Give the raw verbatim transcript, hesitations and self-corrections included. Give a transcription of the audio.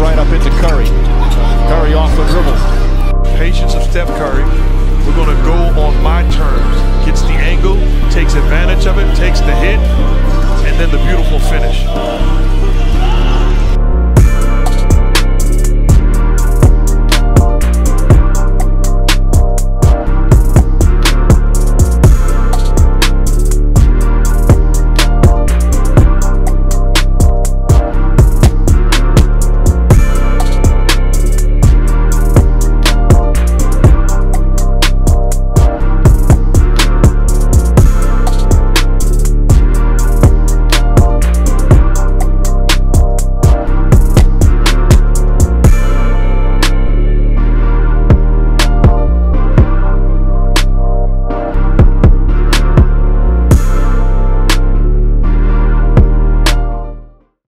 right up into Curry. Curry off the dribble. Patience of Steph Curry. We're going to go on my terms. Gets the angle, takes advantage of it, takes the hit, and then the beautiful finish.